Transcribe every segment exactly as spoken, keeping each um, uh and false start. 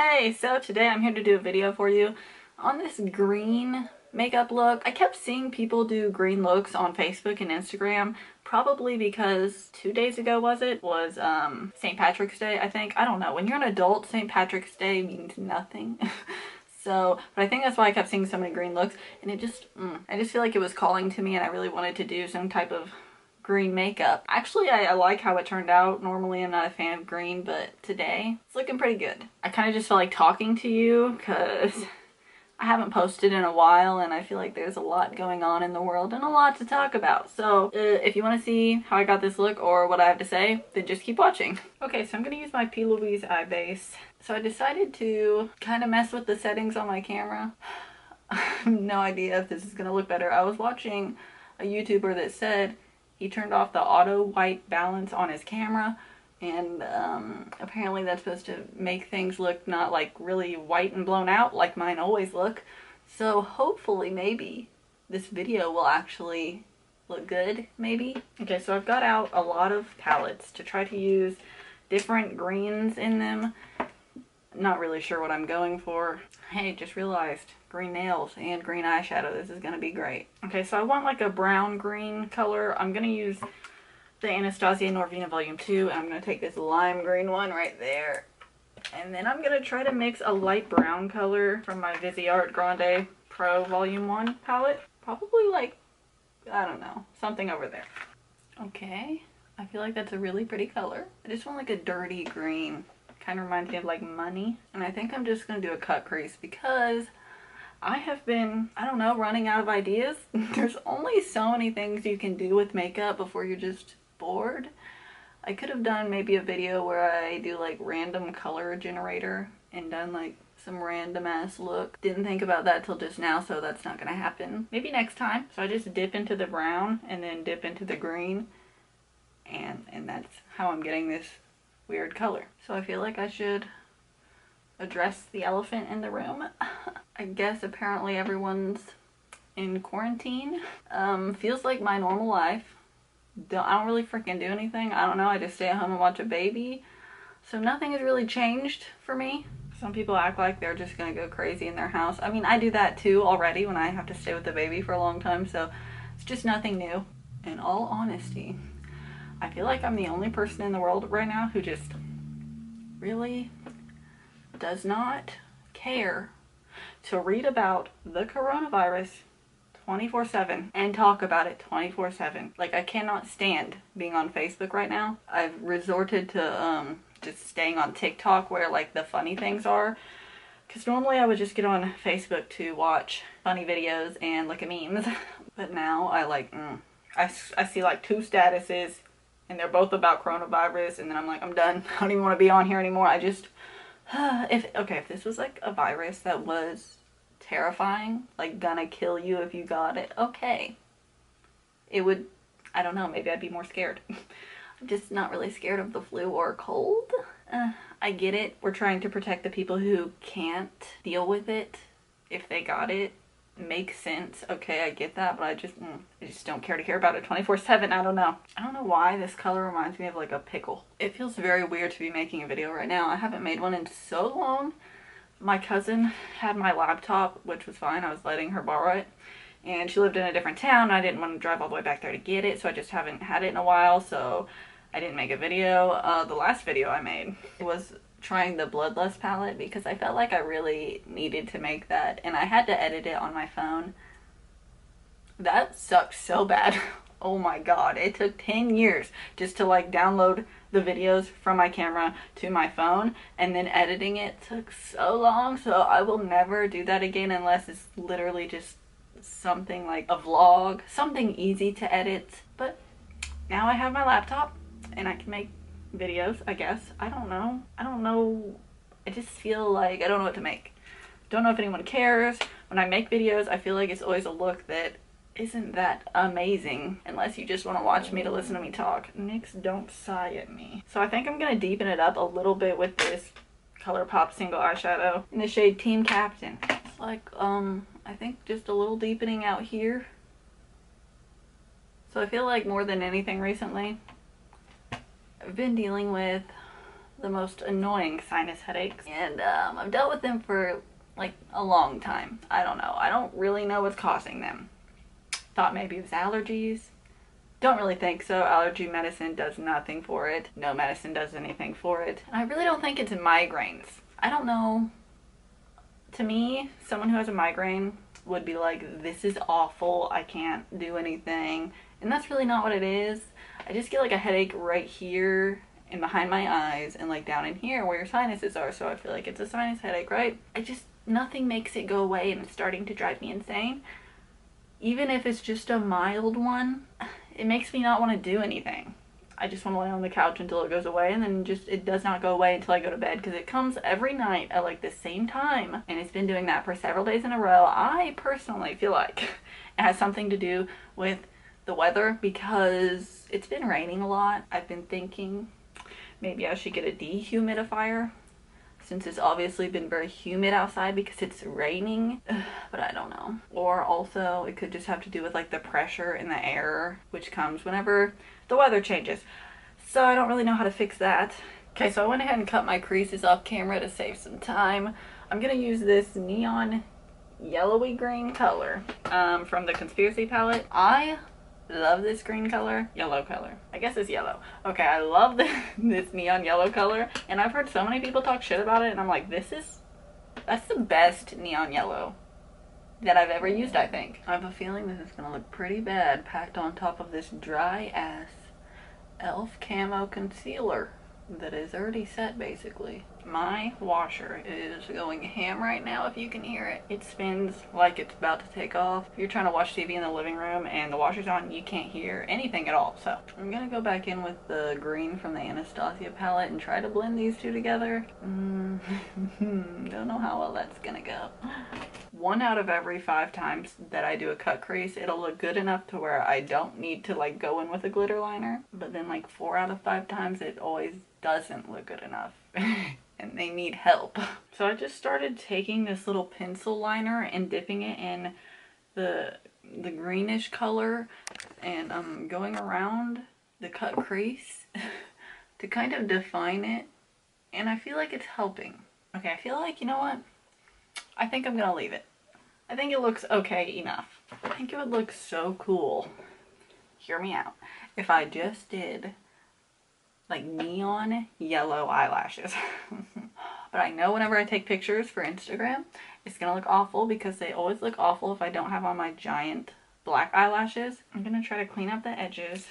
Hey, so today I'm here to do a video for you on this green makeup look. I kept seeing people do green looks on Facebook and Instagram, probably because two days ago, was it, was um, Saint Patrick's Day, I think. I don't know. When you're an adult, Saint Patrick's Day means nothing. So, but I think that's why I kept seeing so many green looks, and it just, mm, I just feel like it was calling to me, and I really wanted to do some type of green makeup. Actually, I, I like how it turned out. Normally, I'm not a fan of green, but today, it's looking pretty good. I kind of just feel like talking to you because I haven't posted in a while, and I feel like there's a lot going on in the world and a lot to talk about. So, uh, if you want to see how I got this look or what I have to say, then just keep watching. Okay, so I'm going to use my P. Louise eye base. So I decided to kind of mess with the settings on my camera. I have no idea if this is going to look better. I was watching a YouTuber that said he turned off the auto white balance on his camera, and um, apparently that's supposed to make things look not like really white and blown out like mine always look. So hopefully maybe this video will actually look good, maybe. Okay, so I've got out a lot of palettes to try to use different greens in them. Not really sure what I'm going for. Hey, just realized green nails and green eyeshadow. This is gonna be great. Okay, so I want like a brown green color. I'm gonna use the Anastasia Norvina volume two, and I'm gonna take this lime green one right there, and then I'm gonna try to mix a light brown color from my Viseart Grande Pro volume one palette. Probably like, I don't know, something over there. Okay, I feel like that's a really pretty color. I just want like a dirty green. Kind of reminds me of like money. And I think I'm just gonna do a cut crease because I have been, I don't know, running out of ideas. There's only so many things you can do with makeup before you're just bored. I could have done maybe a video where I do like random color generator and done like some random ass look. Didn't think about that till just now, so that's not gonna happen. Maybe next time. So I just dip into the brown and then dip into the green, and and that's how I'm getting this weird color. So I feel like I should address the elephant in the room. I guess apparently everyone's in quarantine. Um, feels like my normal life. Don't, I don't really freaking do anything. I don't know, I just stay at home and watch a baby. So nothing has really changed for me. Some people act like they're just gonna go crazy in their house. I mean, I do that too already when I have to stay with the baby for a long time, so it's just nothing new. In all honesty, I feel like I'm the only person in the world right now who just really does not care to read about the coronavirus twenty-four seven and talk about it twenty-four seven. Like, I cannot stand being on Facebook right now. I've resorted to um, just staying on TikTok where like the funny things are. Because normally I would just get on Facebook to watch funny videos and look at memes. But now I like, mm, I, I see like two statuses, and they're both about coronavirus, and then I'm like, I'm done. I don't even want to be on here anymore. I just, if, okay, if this was like a virus that was terrifying, like gonna kill you if you got it, okay. It would, I don't know, maybe I'd be more scared. I'm just not really scared of the flu or cold. Uh, I get it. We're trying to protect the people who can't deal with it if they got it. Makes sense. Okay, I get that, but I just mm, I just don't care to hear about it twenty-four seven. I don't know. I don't know why this color reminds me of like a pickle. It feels very weird to be making a video right now. I haven't made one in so long. My cousin had my laptop, which was fine. I was letting her borrow it, and she lived in a different town, and I didn't want to drive all the way back there to get it, so I just haven't had it in a while, so I didn't make a video. Uh, the last video I made was trying the Bloodless palette because I felt like I really needed to make that, and I had to edit it on my phone. That sucked so bad. Oh my god, it took ten years just to like download the videos from my camera to my phone, and then editing it took so long, so I will never do that again unless it's literally just something like a vlog, something easy to edit. But now I have my laptop and I can make videos, I guess. I don't know. I don't know. I just feel like I don't know what to make. Don't know if anyone cares. When I make videos, I feel like it's always a look that isn't that amazing unless you just want to watch me to listen to me talk. N Y X, don't sigh at me. So I think I'm going to deepen it up a little bit with this ColourPop single eyeshadow in the shade Team Captain. It's like, um, I think just a little deepening out here. So I feel like more than anything recently, I've been dealing with the most annoying sinus headaches, and um, I've dealt with them for like a long time. I don't know. I don't really know what's causing them. Thought maybe it was allergies. Don't really think so. Allergy medicine does nothing for it. No medicine does anything for it. And I really don't think it's migraines. I don't know. To me, someone who has a migraine would be like, this is awful, I can't do anything. And that's really not what it is. I just get like a headache right here and behind my eyes and like down in here where your sinuses are. So I feel like it's a sinus headache, right? I just, nothing makes it go away, and it's starting to drive me insane. Even if it's just a mild one, it makes me not want to do anything. I just want to lay on the couch until it goes away, and then just it does not go away until I go to bed, because it comes every night at like the same time, and it's been doing that for several days in a row. I personally feel like it has something to do with the weather, because it's been raining a lot. I've been thinking maybe I should get a dehumidifier, since it's obviously been very humid outside because it's raining, but I don't know. Or also it could just have to do with like the pressure in the air, which comes whenever the weather changes. So I don't really know how to fix that. Okay, so I went ahead and cut my creases off camera to save some time. I'm gonna use this neon yellowy green color um, from the Conspiracy palette. I love this green color, yellow color. I guess it's yellow. Okay, I love this, this neon yellow color, and I've heard so many people talk shit about it, and I'm like, this is, that's the best neon yellow that I've ever used, I think. I have a feeling this is gonna look pretty bad packed on top of this dry ass e l f camo concealer that is already set, basically. My washer is going ham right now, if you can hear it. It spins like it's about to take off. If you're trying to watch T V in the living room and the washer's on, you can't hear anything at all. So I'm gonna go back in with the green from the Anastasia palette and try to blend these two together. Mm. Don't know how well that's gonna go. One out of every five times that I do a cut crease, it'll look good enough to where I don't need to like go in with a glitter liner. But then like four out of five times, it always doesn't look good enough. And they need help. So I just started taking this little pencil liner and dipping it in the the greenish color, and I'm um, going around the cut crease to kind of define it, and I feel like it's helping. Okay, I feel like, you know what? I think I'm gonna leave it. I think it looks okay enough. I think it would look so cool, hear me out, if I just did like neon yellow eyelashes. But I know whenever I take pictures for Instagram, it's gonna look awful, because they always look awful if I don't have on my giant black eyelashes. I'm gonna try to clean up the edges.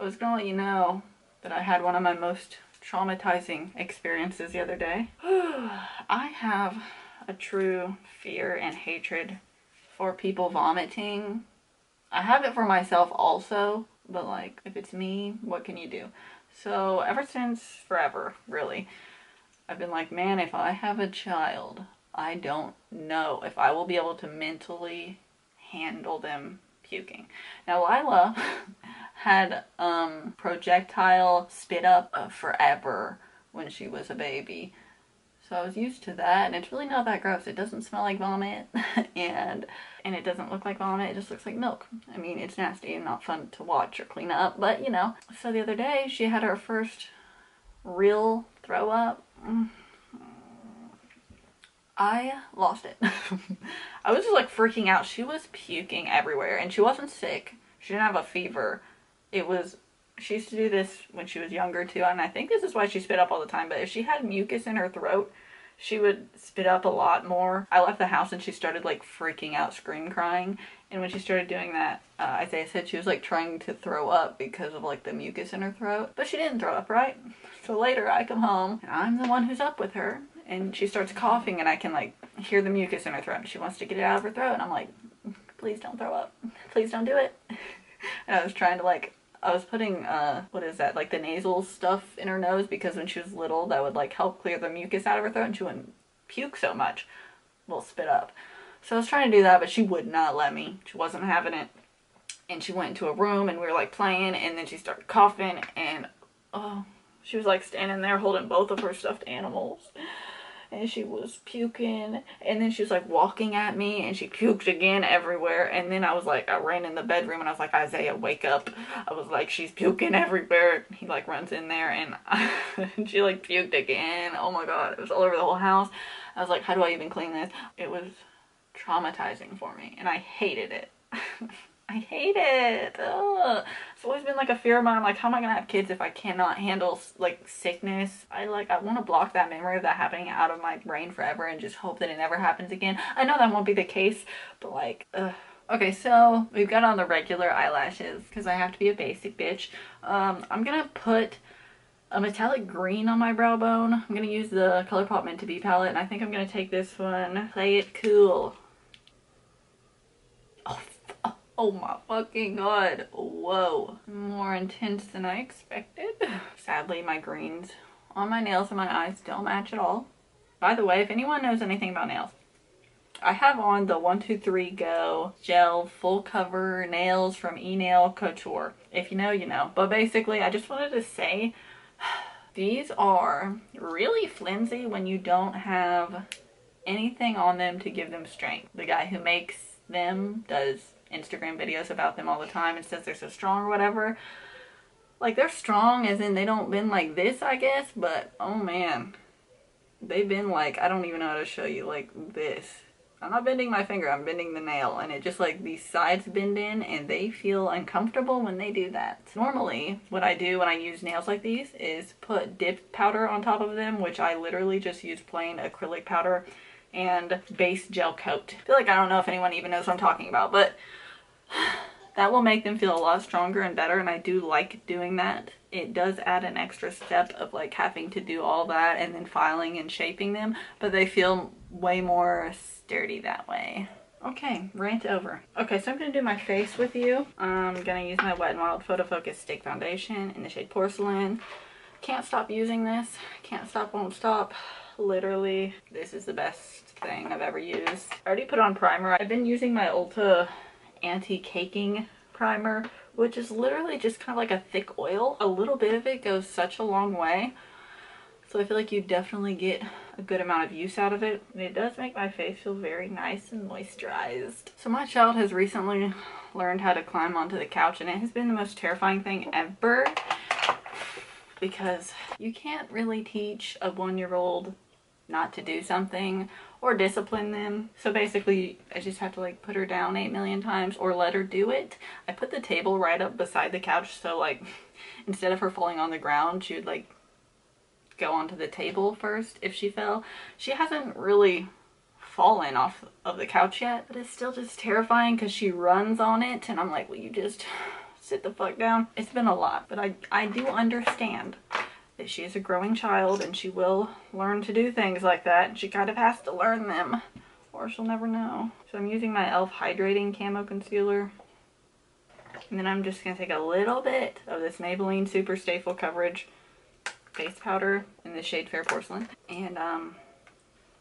I was gonna let you know that I had one of my most traumatizing experiences the other day. I have a true fear and hatred for people vomiting. I have it for myself also, but like, if it's me, what can you do? So ever since forever, really, I've been like, man, if I have a child, I don't know if I will be able to mentally handle them puking. Now Lila had um, projectile spit up uh, forever when she was a baby. So I was used to that, and it's really not that gross. It doesn't smell like vomit, and and it doesn't look like vomit. It just looks like milk. I mean, it's nasty and not fun to watch or clean up, but you know. So the other day, she had her first real throw up. I lost it. I was just like freaking out. She was puking everywhere, and she wasn't sick. She didn't have a fever. It was... She used to do this when she was younger too, and I think this is why she spit up all the time, but if she had mucus in her throat, she would spit up a lot more. I left the house and she started like freaking out, scream crying, and when she started doing that, uh, Isaiah said she was like trying to throw up because of like the mucus in her throat, but she didn't throw up, right? So later I come home, and I'm the one who's up with her, and she starts coughing, and I can like hear the mucus in her throat, and she wants to get it out of her throat, and I'm like, please don't throw up, please don't do it. And I was trying to like, I was putting, uh, what is that, like the nasal stuff in her nose, because when she was little, that would like help clear the mucus out of her throat and she wouldn't puke so much. Well, spit up. So I was trying to do that, but she would not let me. She wasn't having it. And she went into a room and we were like playing, and then she started coughing, and oh, she was like standing there holding both of her stuffed animals. and she was puking, and then she was like walking at me and she puked again everywhere. And then I was like, I ran in the bedroom and I was like, Isaiah, wake up. I was like, she's puking everywhere. He like runs in there and she like puked again. Oh my god, it was all over the whole house. I was like, how do I even clean this? It was traumatizing for me and I hated it. I hate it. Ugh. It's always been like a fear of mine. Like, how am I gonna have kids if I cannot handle like sickness? I like I want to block that memory of that happening out of my brain forever and just hope that it never happens again. I know that won't be the case, but like, ugh. Okay, so we've got on the regular eyelashes because I have to be a basic bitch. Um, I'm gonna put a metallic green on my brow bone. I'm gonna use the ColourPop Meant to Be palette, and I think I'm gonna take this one. Play It Cool. Oh. Oh my fucking god, whoa. More intense than I expected. Sadly, my greens on my nails and my eyes don't match at all. By the way, if anyone knows anything about nails, I have on the one two three Go Gel Full Cover Nails from E Nail Couture. If you know, you know. But basically, I just wanted to say, these are really flimsy when you don't have anything on them to give them strength. The guy who makes them does Instagram videos about them all the time and says they're so strong or whatever. Like, they're strong as in they don't bend like this, I guess, but oh man, they've been like, I don't even know how to show you, like this. I'm not bending my finger, I'm bending the nail, and it just like these sides bend in and they feel uncomfortable when they do that. Normally what I do when I use nails like these is put dip powder on top of them, which I literally just use plain acrylic powder and base gel coat. I feel like I don't know if anyone even knows what I'm talking about, but that will make them feel a lot stronger and better, and I do like doing that. It does add an extra step of like having to do all that and then filing and shaping them, but they feel way more sturdy that way. Okay, rant over. Okay, so I'm gonna do my face with you. I'm gonna use my Wet n Wild Photo Focus Stick Foundation in the shade Porcelain. Can't stop using this. Can't stop, won't stop. Literally, this is the best thing I've ever used. I already put on primer. I've been using my Ulta anti-caking primer, which is literally just kind of like a thick oil. A little bit of it goes such a long way, so I feel like you definitely get a good amount of use out of it, and it does make my face feel very nice and moisturized. So my child has recently learned how to climb onto the couch, and it has been the most terrifying thing ever, because you can't really teach a one-year-old not to do something or discipline them. So basically I just have to like put her down eight million times or let her do it. I put the table right up beside the couch, so like instead of her falling on the ground, she would like go onto the table first if she fell. She hasn't really fallen off of the couch yet, but it's still just terrifying because she runs on it and I'm like, will you just sit the fuck down? It's been a lot, but I, I do understand that she is a growing child and she will learn to do things like that, and she kind of has to learn them or she'll never know. So I'm using my e l f Hydrating Camo Concealer, and then I'm just going to take a little bit of this Maybelline Super Stay Full Coverage Face Powder in the shade Fair Porcelain, and um,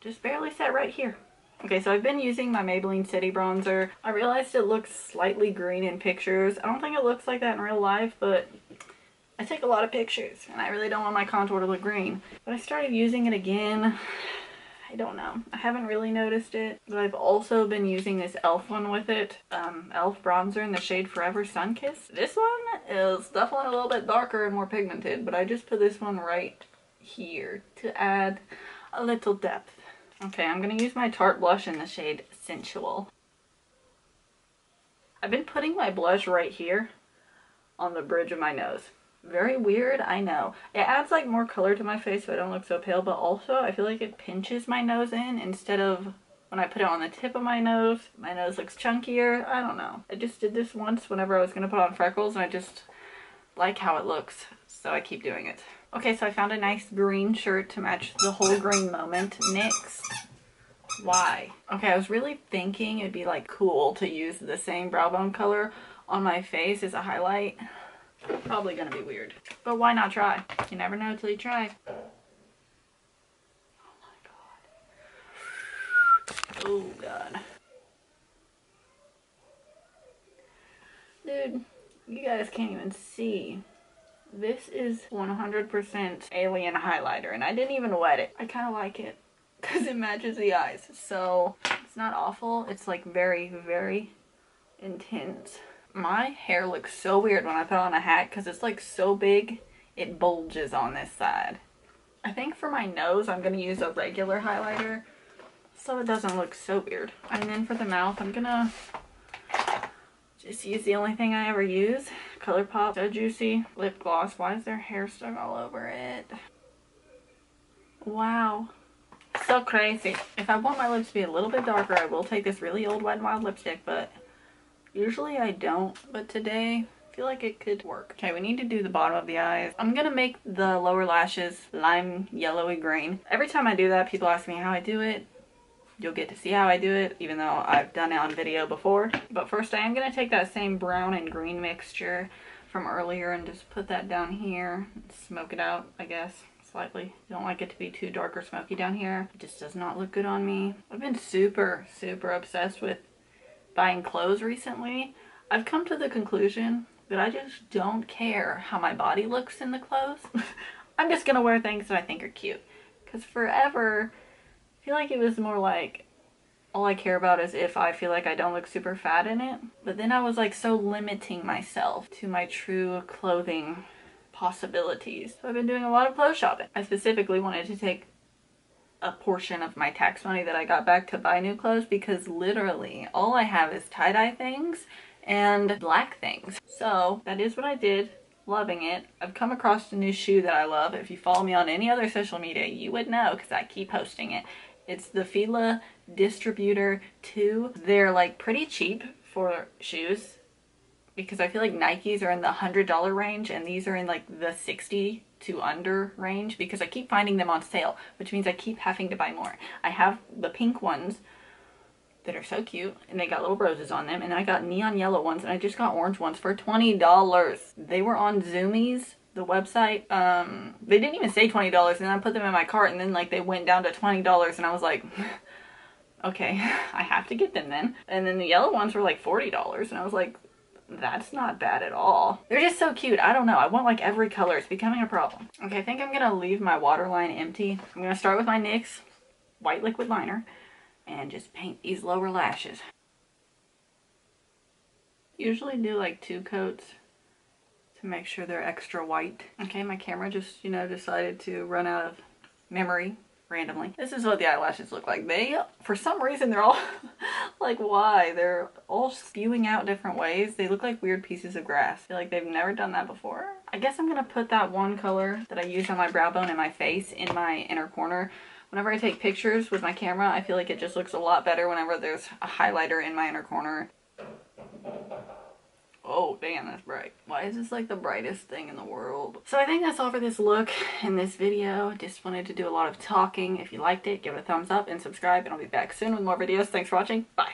just barely set right here. Okay, so I've been using my Maybelline City Bronzer. I realized it looks slightly green in pictures. I don't think it looks like that in real life, but I take a lot of pictures and I really don't want my contour to look green. But I started using it again. I don't know. I haven't really noticed it. But I've also been using this e l f one with it. Um, e l f bronzer in the shade Forever Sunkiss. This one is definitely a little bit darker and more pigmented, but I just put this one right here to add a little depth. Okay, I'm going to use my Tarte blush in the shade Sensual. I've been putting my blush right here on the bridge of my nose. Very weird, I know. It adds like more color to my face so I don't look so pale, but also I feel like it pinches my nose in instead of when I put it on the tip of my nose. My nose looks chunkier. I don't know. I just did this once whenever I was going to put on freckles, and I just like how it looks, so I keep doing it. Okay, so I found a nice green shirt to match the whole green moment. N Y X. Why? Okay, I was really thinking it'd be like cool to use the same brow bone color on my face as a highlight. Probably gonna be weird, but why not try? You never know till you try. Oh my god. Oh god. Dude, you guys can't even see. This is one hundred percent alien highlighter, and I didn't even wet it. I kind of like it. because it matches the eyes. So it's not awful. It's like very, very intense. My hair looks so weird when I put on a hat because it's like so big it bulges on this side. I think for my nose I'm going to use a regular highlighter so it doesn't look so weird. And then for the mouth I'm going to just use the only thing I ever use, ColourPop So Juicy Lip Gloss. Why is there hair stuck all over it? Wow. So crazy. If I want my lips to be a little bit darker, I will take this really old Wet n Wild lipstick, but usually I don't. But today, I feel like it could work. Okay, we need to do the bottom of the eyes. I'm gonna make the lower lashes lime yellowy green. Every time I do that, people ask me how I do it. You'll get to see how I do it, even though I've done it on video before. But first, I am gonna take that same brown and green mixture from earlier and just put that down here and smoke it out, I guess. Slightly. Don't like it to be too dark or smoky down here. It just does not look good on me. I've been super, super obsessed with buying clothes recently. I've come to the conclusion that I just don't care how my body looks in the clothes. I'm just gonna wear things that I think are cute. Because forever, I feel like it was more like all I care about is if I feel like I don't look super fat in it. But then I was like so limiting myself to my true clothing possibilities. So I've been doing a lot of clothes shopping. I specifically wanted to take a portion of my tax money that I got back to buy new clothes because literally all I have is tie-dye things and black things. So that is what I did. Loving it. I've come across a new shoe that I love. If you follow me on any other social media, you would know because I keep posting it. It's the Fila Distributor two. They're like pretty cheap for shoes, because I feel like Nikes are in the one hundred dollar range and these are in like the sixty to under range because I keep finding them on sale, which means I keep having to buy more. I have the pink ones that are so cute and they got little roses on them, and I got neon yellow ones and I just got orange ones for twenty dollars. They were on Zoomies, the website. Um, they didn't even say twenty dollars and then I put them in my cart and then like they went down to twenty dollars and I was like... okay, I have to get them then. And then the yellow ones were like forty dollars and I was like... that's not bad at all. They're just so cute. I don't know. I want like every color. It's becoming a problem. Okay, I think I'm gonna leave my waterline empty. I'm gonna start with my NYX white liquid liner and just paint these lower lashes. Usually do like two coats to make sure they're extra white. Okay, my camera just, you know, decided to run out of memory randomly. This is what the eyelashes look like. They, for some reason, they're all like, why? They're all spewing out different ways. They look like weird pieces of grass. I feel like they've never done that before. I guess I'm gonna put that one color that I use on my brow bone and my face in my inner corner. Whenever I take pictures with my camera, I feel like it just looks a lot better whenever there's a highlighter in my inner corner. Oh, damn, that's bright. Why is this like the brightest thing in the world? So I think that's all for this look and this video. Just wanted to do a lot of talking. If you liked it, give it a thumbs up and subscribe, and I'll be back soon with more videos. Thanks for watching. Bye.